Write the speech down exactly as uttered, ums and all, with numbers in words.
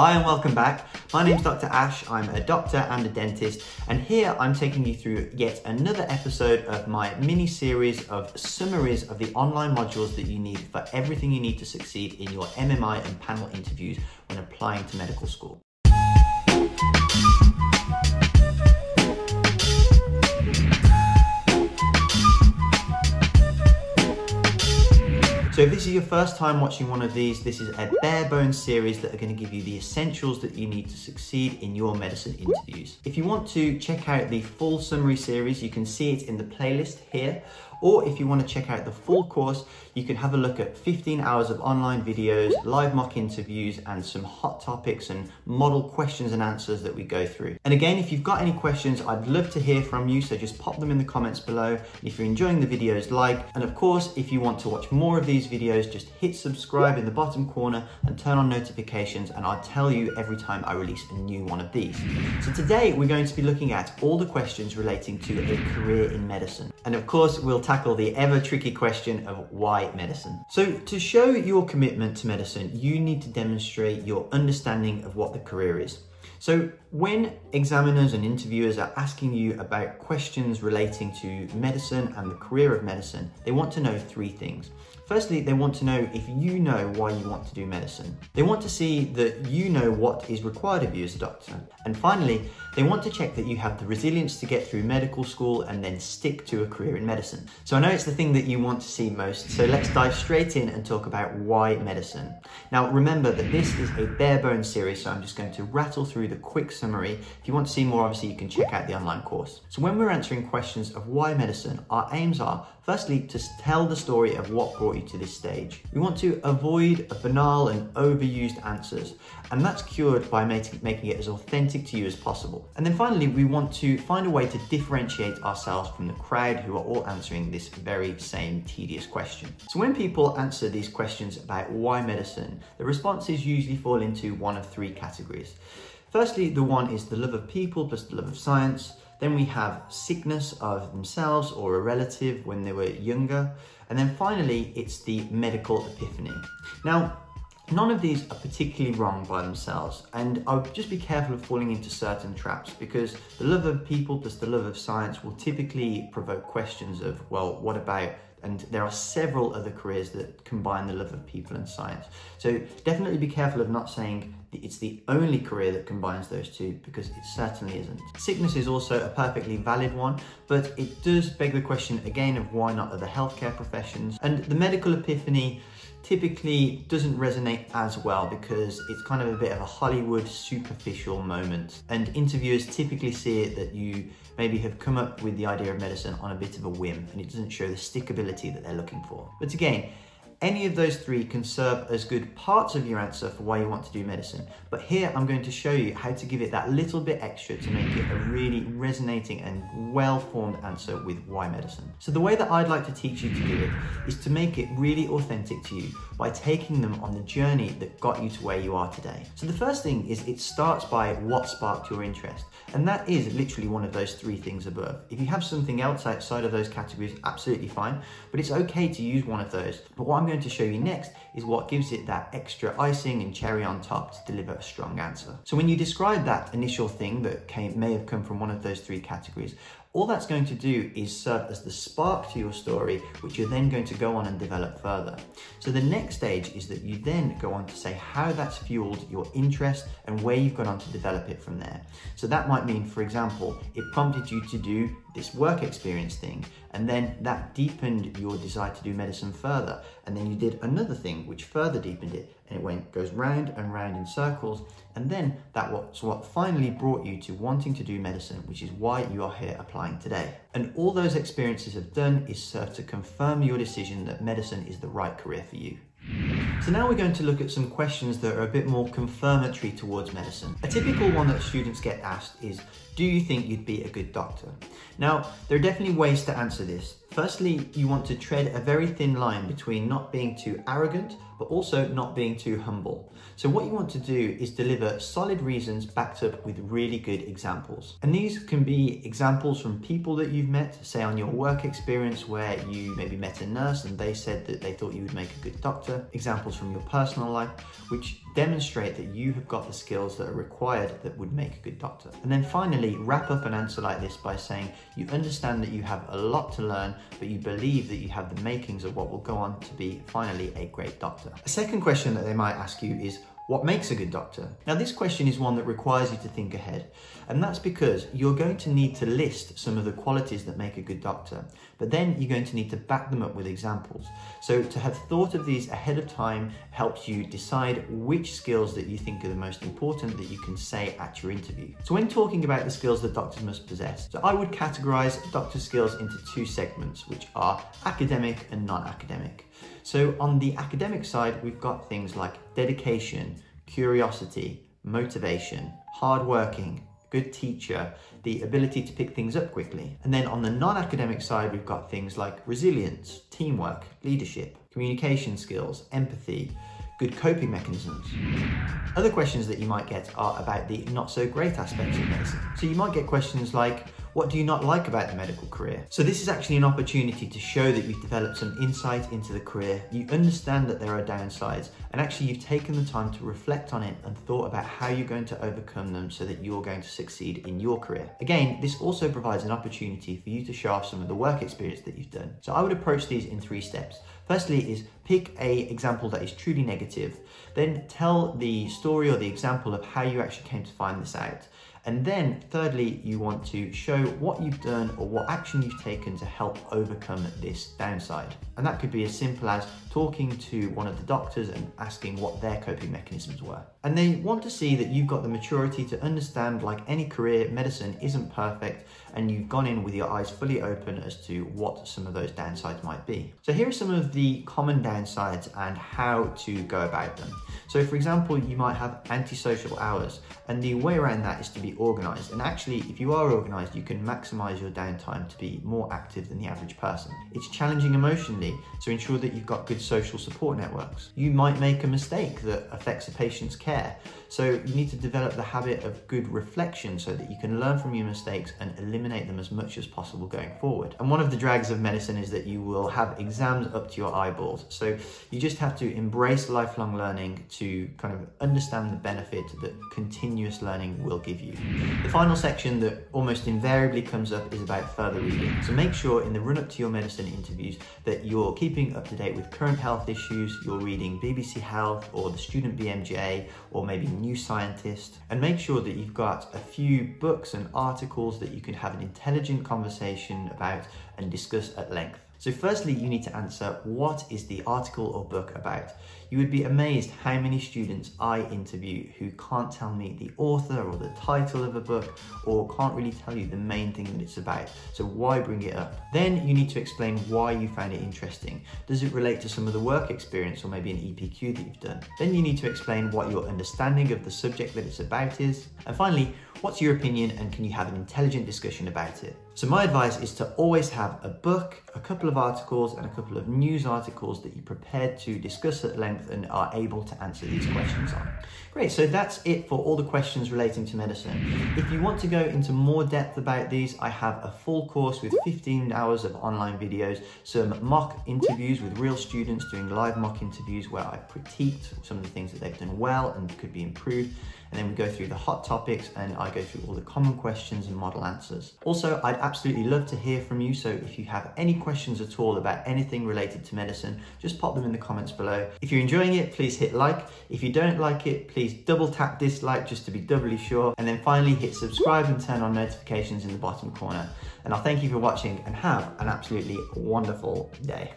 Hi and welcome back. My name's Doctor Ash, I'm a doctor and a dentist, and here I'm taking you through yet another episode of my mini-series of summaries of the online modules that you need for everything you need to succeed in your M M I and panel interviews when applying to medical school. So if this is your first time watching one of these, this is a bare bones series that are going to give you the essentials that you need to succeed in your medicine interviews. If you want to check out the full summary series, you can see it in the playlist here. Or if you want to check out the full course, you can have a look at fifteen hours of online videos, live mock interviews, and some hot topics and model questions and answers that we go through. And again, if you've got any questions, I'd love to hear from you, so just pop them in the comments below. If you're enjoying the videos, like, and of course, if you want to watch more of these videos, just hit subscribe in the bottom corner and turn on notifications, and I'll tell you every time I release a new one of these. So today, we're going to be looking at all the questions relating to a career in medicine. And of course, we'll tackle the ever tricky question of why medicine. So to show your commitment to medicine, you need to demonstrate your understanding of what the career is. So when examiners and interviewers are asking you about questions relating to medicine and the career of medicine, they want to know three things. Firstly, they want to know if you know why you want to do medicine. They want to see that you know what is required of you as a doctor. And finally, they want to check that you have the resilience to get through medical school and then stick to a career in medicine. So I know it's the thing that you want to see most, so let's dive straight in and talk about why medicine. Now remember that this is a bare bones series, so I'm just going to rattle through the quick summary. If you want to see more, obviously you can check out the online course. So when we're answering questions of why medicine, our aims are firstly to tell the story of what brought you to this stage. We want to avoid banal and overused answers, and that's cured by making it as authentic to you as possible. And then finally, we want to find a way to differentiate ourselves from the crowd who are all answering this very same tedious question. So when people answer these questions about why medicine, the responses usually fall into one of three categories. Firstly, the one is the love of people plus the love of science. Then we have sickness of themselves or a relative when they were younger. And then finally, it's the medical epiphany. Now, none of these are particularly wrong by themselves, and I would just be careful of falling into certain traps, because the love of people plus the love of science will typically provoke questions of, well, what about? And there are several other careers that combine the love of people and science. So definitely be careful of not saying it's the only career that combines those two, because it certainly isn't. Sickness is also a perfectly valid one, but it does beg the question again of why not other healthcare professions? And the medical epiphany typically doesn't resonate as well, because it's kind of a bit of a Hollywood superficial moment, and interviewers typically see it that you maybe have come up with the idea of medicine on a bit of a whim, and it doesn't show the stickability that they're looking for. But again, any of those three can serve as good parts of your answer for why you want to do medicine. But here I'm going to show you how to give it that little bit extra to make it a really resonating and well-formed answer with why medicine. So the way that I'd like to teach you to do it is to make it really authentic to you by taking them on the journey that got you to where you are today. So the first thing is it starts by what sparked your interest. And that is literally one of those three things above. If you have something else outside of those categories, absolutely fine, but it's okay to use one of those. But what I'm going to show you next is what gives it that extra icing and cherry on top to deliver a strong answer. So when you describe that initial thing that came, may have come from one of those three categories, all that's going to do is serve as the spark to your story, which you're then going to go on and develop further. So the next stage is that you then go on to say how that's fueled your interest and where you've gone on to develop it from there. So that might mean, for example, it prompted you to do this work experience thing, and then that deepened your desire to do medicine further, and then you did another thing which further deepened it, and it went goes round and round in circles, and then that was what finally brought you to wanting to do medicine, which is why you are here applying today. And all those experiences have done is serve to confirm your decision that medicine is the right career for you. So now we're going to look at some questions that are a bit more confirmatory towards medicine. A typical one that students get asked is, do you think you'd be a good doctor? Now, there are definitely ways to answer this. Firstly, you want to tread a very thin line between not being too arrogant, but also not being too humble. So what you want to do is deliver solid reasons backed up with really good examples. And these can be examples from people that you've met, say on your work experience where you maybe met a nurse and they said that they thought you would make a good doctor, examples from your personal life, which Demonstrate that you have got the skills that are required that would make a good doctor. And then finally, wrap up an answer like this by saying you understand that you have a lot to learn, but you believe that you have the makings of what will go on to be finally a great doctor. A second question that they might ask you is, what makes a good doctor? Now, this question is one that requires you to think ahead, and that's because you're going to need to list some of the qualities that make a good doctor, but then you're going to need to back them up with examples. So to have thought of these ahead of time helps you decide which skills that you think are the most important that you can say at your interview. So when talking about the skills that doctors must possess, so I would categorize doctor skills into two segments, which are academic and non-academic. So on the academic side, we've got things like dedication, curiosity, motivation, hardworking, good teacher, the ability to pick things up quickly. And then on the non-academic side, we've got things like resilience, teamwork, leadership, communication skills, empathy, good coping mechanisms. Other questions that you might get are about the not so great aspects of medicine. So you might get questions like, what do you not like about the medical career? So this is actually an opportunity to show that you've developed some insight into the career. You understand that there are downsides, and actually you've taken the time to reflect on it and thought about how you're going to overcome them so that you're going to succeed in your career. Again, this also provides an opportunity for you to show off some of the work experience that you've done. So I would approach these in three steps. Firstly is pick a example that is truly negative, then tell the story or the example of how you actually came to find this out. And then thirdly, you want to show what you've done or what action you've taken to help overcome this downside. And that could be as simple as talking to one of the doctors and asking what their coping mechanisms were. And they want to see that you've got the maturity to understand, like any career, medicine isn't perfect, and you've gone in with your eyes fully open as to what some of those downsides might be. So here are some of the common downsides and how to go about them. So for example, you might have antisocial hours, and the way around that is to be organized. And actually, if you are organized, you can maximize your downtime to be more active than the average person. It's challenging emotionally, so ensure that you've got good social support networks. You might make a mistake that affects a patient's care, so you need to develop the habit of good reflection so that you can learn from your mistakes and eliminate them as much as possible going forward. And one of the drags of medicine is that you will have exams up to your eyeballs, so you just have to embrace lifelong learning to kind of understand the benefit that continuous learning will give you. The final section that almost invariably comes up is about further reading. So make sure in the run-up to your medicine interviews that you're keeping up to date with current health issues, you're reading B B C Health or the Student B M J or maybe New Scientist, and make sure that you've got a few books and articles that you can have an intelligent conversation about and discuss at length. So firstly, you need to answer, what is the article or book about? You would be amazed how many students I interview who can't tell me the author or the title of a book, or can't really tell you the main thing that it's about. So why bring it up? Then you need to explain why you found it interesting. Does it relate to some of the work experience or maybe an E P Q that you've done? Then you need to explain what your understanding of the subject that it's about is. And finally, what's your opinion, and can you have an intelligent discussion about it? So my advice is to always have a book, a couple of articles, and a couple of news articles that you're prepared to discuss at length and are able to answer these questions on. Great, so that's it for all the questions relating to medicine. If you want to go into more depth about these, I have a full course with fifteen hours of online videos, some mock interviews with real students, doing live mock interviews where I've critiqued some of the things that they've done well and could be improved. And then we go through the hot topics and I go through all the common questions and model answers. Also, I'd absolutely love to hear from you. So if you have any questions at all about anything related to medicine, just pop them in the comments below. If you're enjoying it, please hit like. If you don't like it, please double tap dislike just to be doubly sure. And then finally hit subscribe and turn on notifications in the bottom corner. And I'll thank you for watching and have an absolutely wonderful day.